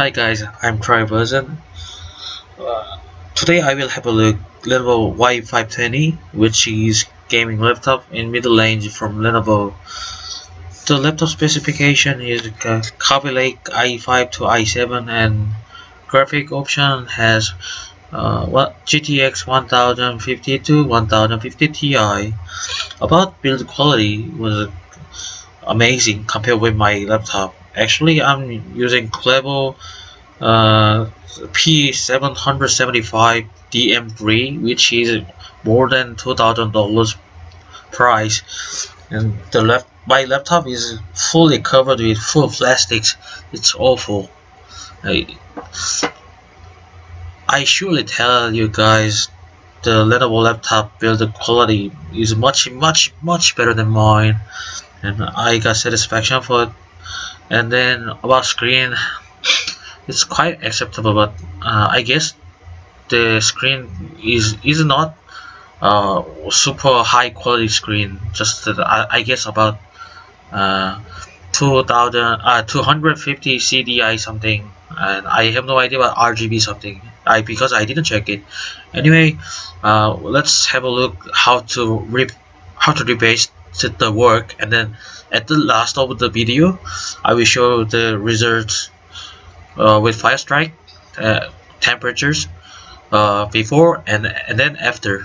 Hi guys, I'm Triversion. Today I will have a look Lenovo Y520, which is gaming laptop in middle range from Lenovo. The laptop specification is Kaby Lake i5 to i7, and graphic option has GTX 1050 to 1050 Ti. About build quality was amazing compared with my laptop. Actually, I'm using Clevo P775 DM3, which is more than $2,000 price, and my laptop is fully covered with full plastics. It's awful. I surely tell you guys, the Lenovo laptop build quality is much better than mine, and I got satisfaction for it. And then about screen, it's quite acceptable, but I guess the screen is not super high quality screen. Just I guess about 250 CDI something, and I have no idea about RGB something. Because I didn't check it. Anyway, let's have a look how to rebase the work, and then at the last of the video I will show the results with Fire Strike, temperatures before and then after.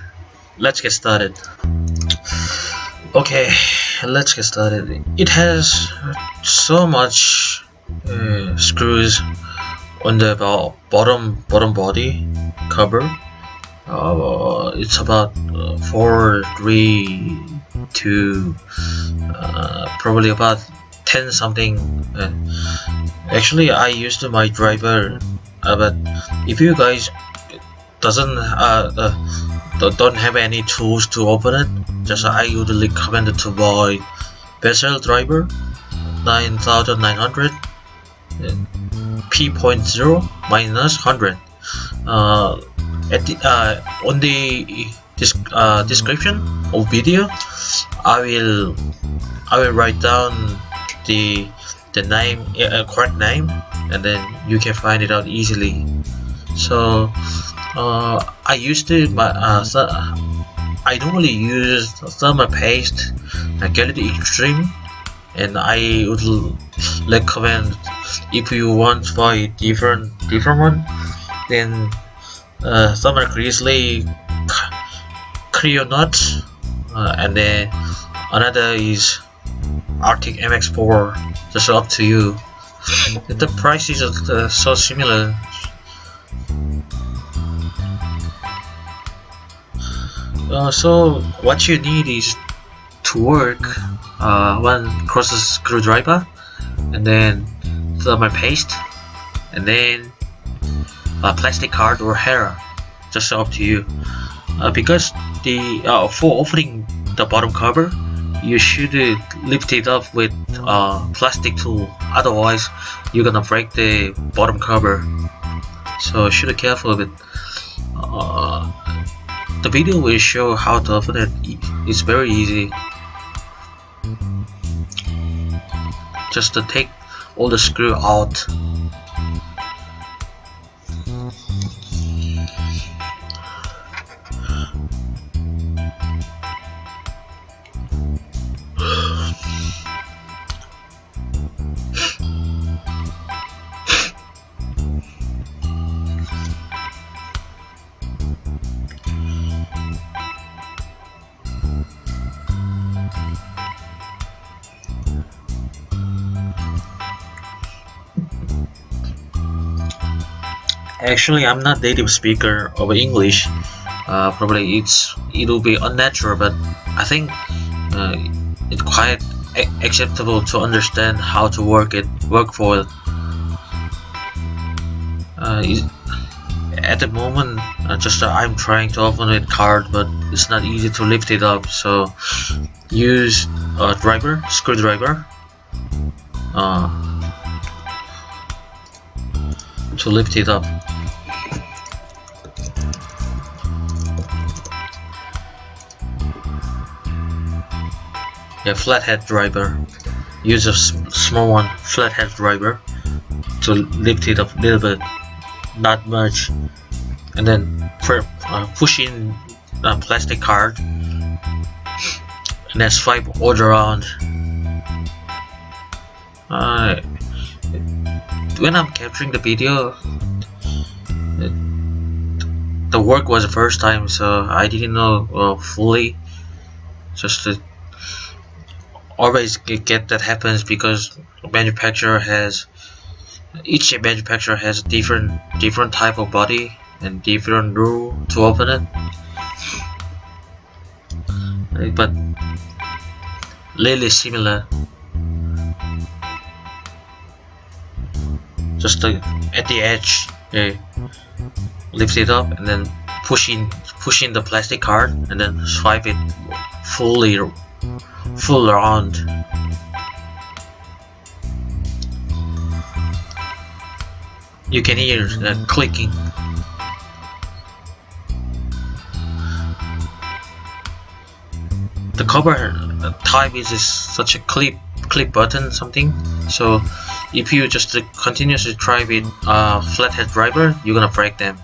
Let's get started. Okay, let's get started. It has so much screws on the bottom body cover. It's about 4, 3, 2, probably about 10 something. Actually, I used my driver, but if you guys don't have any tools to open it, just I would recommend to buy Vessel driver 9900 P.0 -100. On the description of video, I will write down the name, correct name, and then you can find it out easily. So I used it, but I normally use thermal paste, Gelid Extreme, and I would recommend, if you want to buy different one, then Thermal Grizzly Nuts, and then another is Arctic MX4. Just up to you. The price is so similar. So what you need is to work one crosses screwdriver, and then thermal paste, and then a plastic card or hair. Just up to you. Because for opening the bottom cover, you should lift it up with plastic tool, otherwise you're gonna break the bottom cover, so should be careful with it. The video will show how to open it. It's very easy. Just to take all the screw out. Actually, I'm not native speaker of English. Probably it'll be unnatural, but I think it's quite acceptable to understand how to work for it. At the moment, I'm trying to open it card, but it's not easy to lift it up. So use a screwdriver. To lift it up. Yeah, flathead driver. Use a small one, flathead driver to lift it up a little bit, not much, and then push in a plastic card and then swipe all around. When I'm capturing the video, the work was the first time, so I didn't know fully. Just always get that happens because each manufacturer has different type of body and different rule to open it, but really similar. Just at the edge, lift it up and then push in the plastic card and then swipe it full around. You can hear that clicking. The cover type is such a clip button something, so if you just continuously try with flathead driver, you're gonna break them.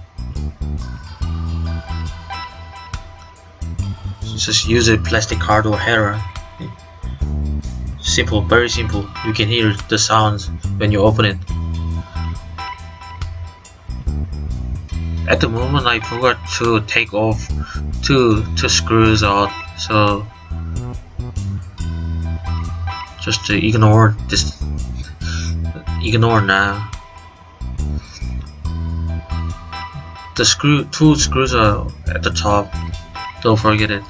Just use a plastic card or hammer. Simple, very simple. You can hear the sounds when you open it. At the moment, I forgot to take off two screws out, so just ignore this. Ignore now. The two screws are at the top. Don't forget it.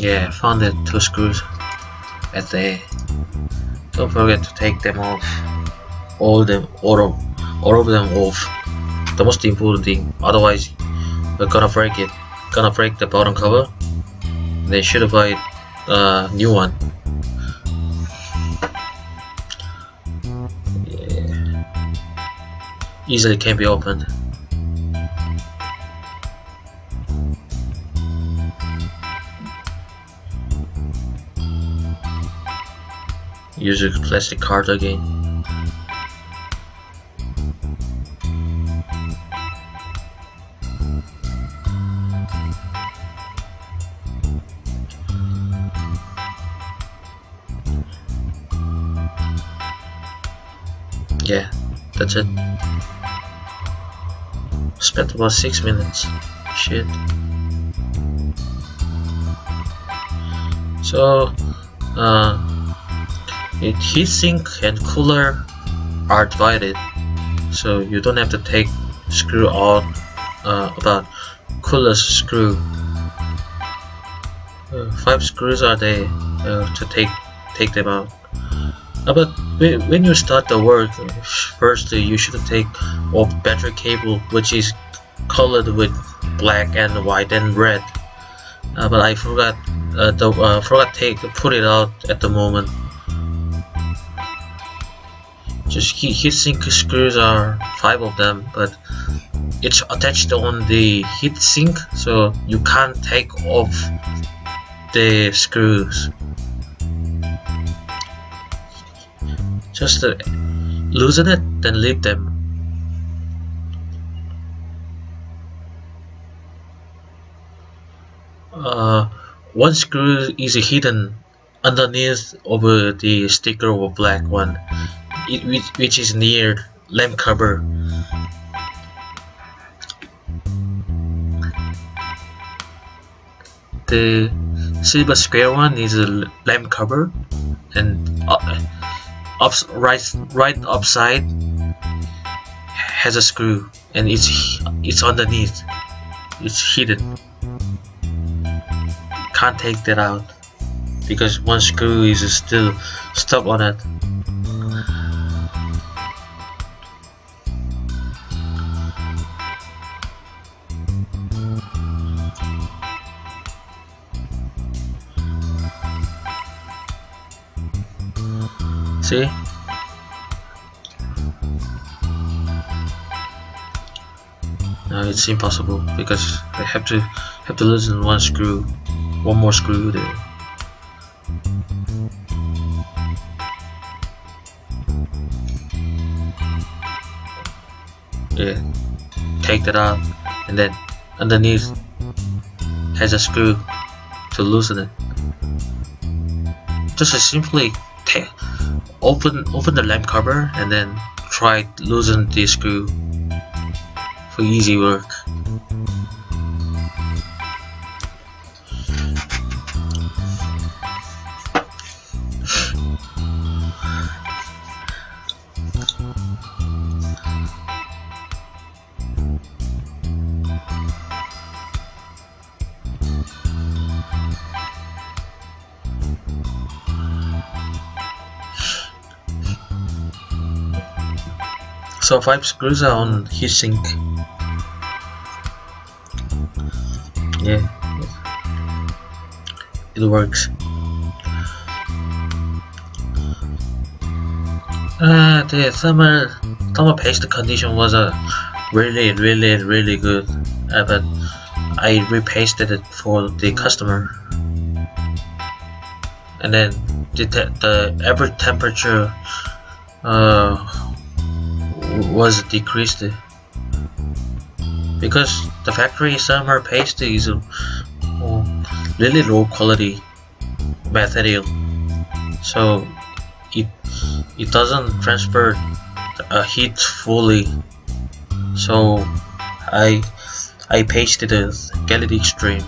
Yeah, found the two screws at the end. Don't forget to take them off. All of them off. The most important thing. Otherwise, we're gonna break it. Gonna break the bottom cover. They should buy a new one. Yeah. Easily can be opened. Use a plastic card again. Yeah, that's it. Spent about 6 minutes. Shit. So, heatsink and cooler are divided, so you don't have to take screw out about cooler's screw. 5 screws are there to take them out. But when you start the work, first you should take off battery cable, which is colored with black and white and red. But I forgot put it out at the moment. Just heatsink screws are 5 of them, but it's attached on the heatsink, so you can't take off the screws. Just loosen it, then leave them. One screw is hidden underneath over the sticker or black one, which is near lamp cover. The silver square one is a lamp cover, and right upside has a screw, and it's underneath. It's hidden. Can't take that out because one screw is still stuck on it. see. Now it's impossible because I have to loosen one more screw there. Yeah, take that out, and then underneath has a screw to loosen it. Just simply open the lamp cover and then try to loosen the screw for easy work. So 5 screws are on heatsink. Yeah, it works. The thermal paste condition was really good, but I repasted it for the customer, and then the average temperature was decreased because the factory thermal paste is a really low quality material, so it doesn't transfer heat fully. So I pasted a Gelid Extreme.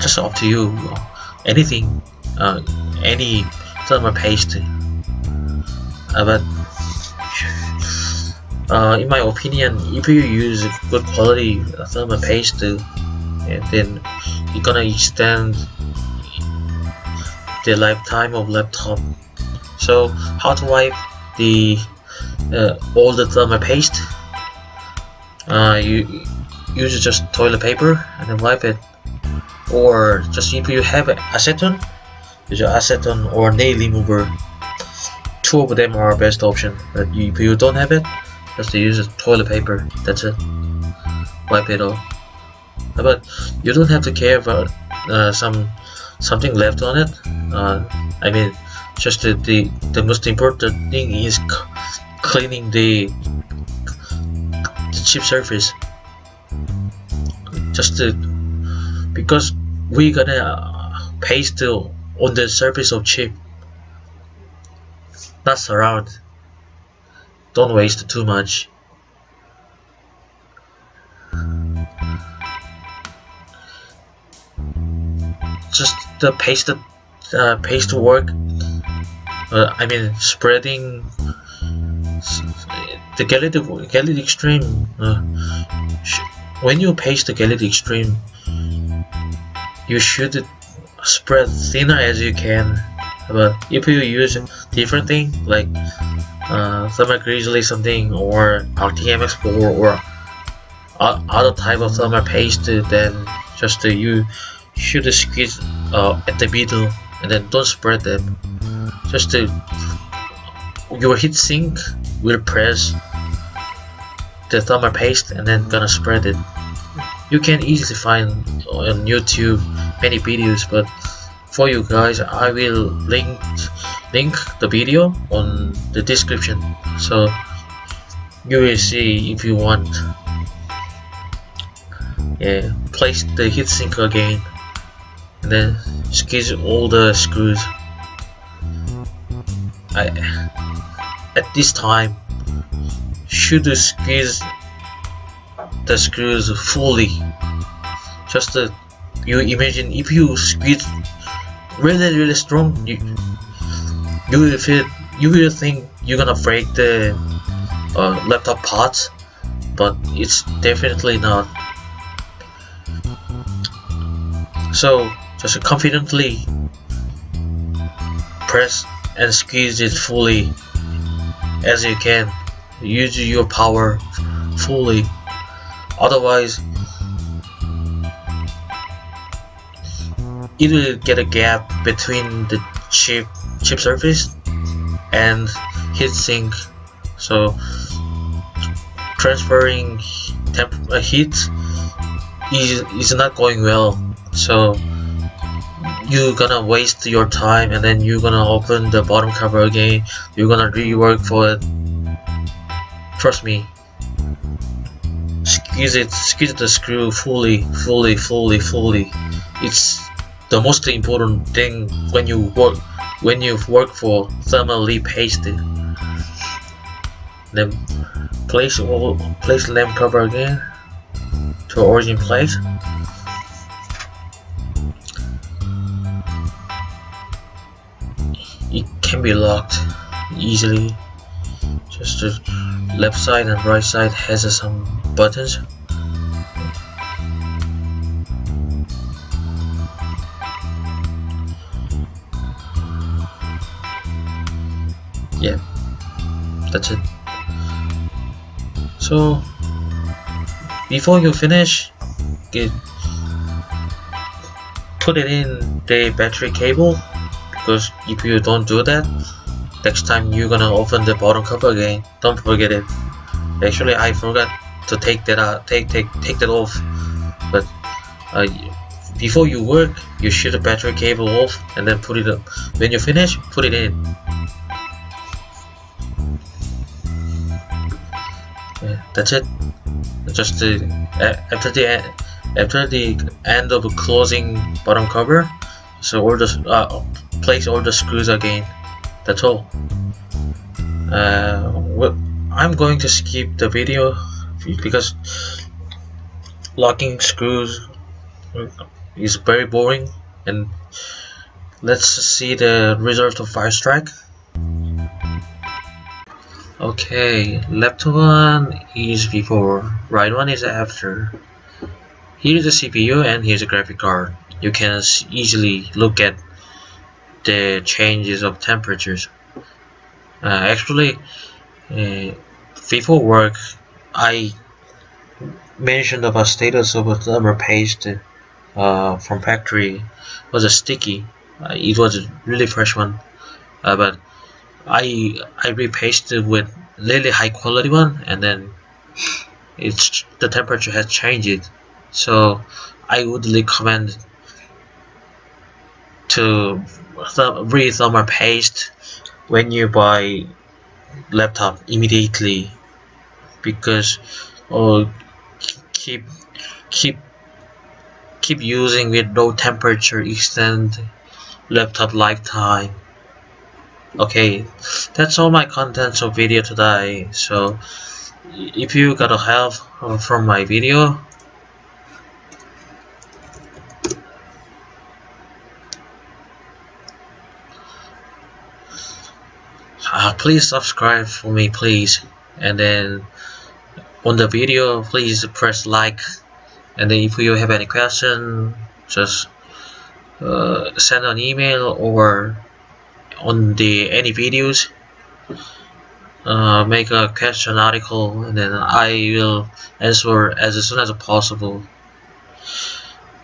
Just up to you, anything, any thermal paste. But in my opinion, if you use good quality thermal paste, then you're gonna extend the lifetime of laptop. So how to wipe the old thermal paste? You use just toilet paper and then wipe it, or just if you have acetone, use acetone or nail remover. Two of them are best option, but if you don't have it, just use toilet paper. That's it. Wipe it off. But you don't have to care about something left on it. I mean, just the most important thing is cleaning the chip surface. Just because we're gonna paste on the surface of chip. That's around. Don't waste too much. Just the paste work. I mean, spreading the Gelid Extreme. When you paste the Gelid Extreme, you should spread thinner as you can. But if you use different thing like Thermal Grizzly something or Arctic MX4 or other type of thermal paste, then just you should squeeze at the middle and then don't spread them. Just your heatsink will press the thermal paste and then gonna spread it. You can easily find on YouTube many videos, but for you guys I will link the video on the description, so you will see if you want. Yeah, place the heatsink again and then squeeze all the screws. At this time should squeeze the screws fully. Just you imagine if you squeeze really strong, you will think you're gonna break the laptop parts, but it's definitely not. So just confidently press and squeeze it fully as you can. Use your power fully, otherwise it will get a gap between the chip surface and heatsink, so transferring heat is not going well. So you're gonna waste your time, and then you're gonna open the bottom cover again, you're gonna rework for it. Trust me, squeeze the screw fully. It's the most important thing when you work for thermally pasted. Then place lamp cover again to origin place. It can be locked easily. Just the left side and right side has some buttons. Yeah, that's it. So before you finish, put it in the battery cable, because if you don't do that, next time you're gonna open the bottom cover again. Don't forget it. Actually, I forgot to take that out, take that off. But before you work, you shoot the battery cable off and then put it up. When you finish, put it in. Yeah, that's it. Just after the end of closing bottom cover, so place all the screws again. That's all. I'm going to skip the video because locking screws is very boring. And let's see the result of Fire Strike. Okay, left one is before, right one is after. Here's the CPU and here's the graphic card. You can easily look at the changes of temperatures. Actually, before work, I mentioned about status of a thermal paste from factory. It was a sticky. It was a really fresh one, but I repasted with really high quality one, and then the temperature has changed. So I would recommend to re-thermal paste when you buy laptop immediately, because keep using with low temperature extend laptop lifetime. Okay, that's all my contents of video today. So if you got a help from my video, please subscribe for me, please. And then on the video, please press like. And then if you have any question, just send an email or on the any videos, make a question article, and then I will answer as soon as possible.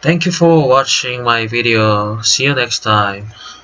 Thank you for watching my video. See you next time.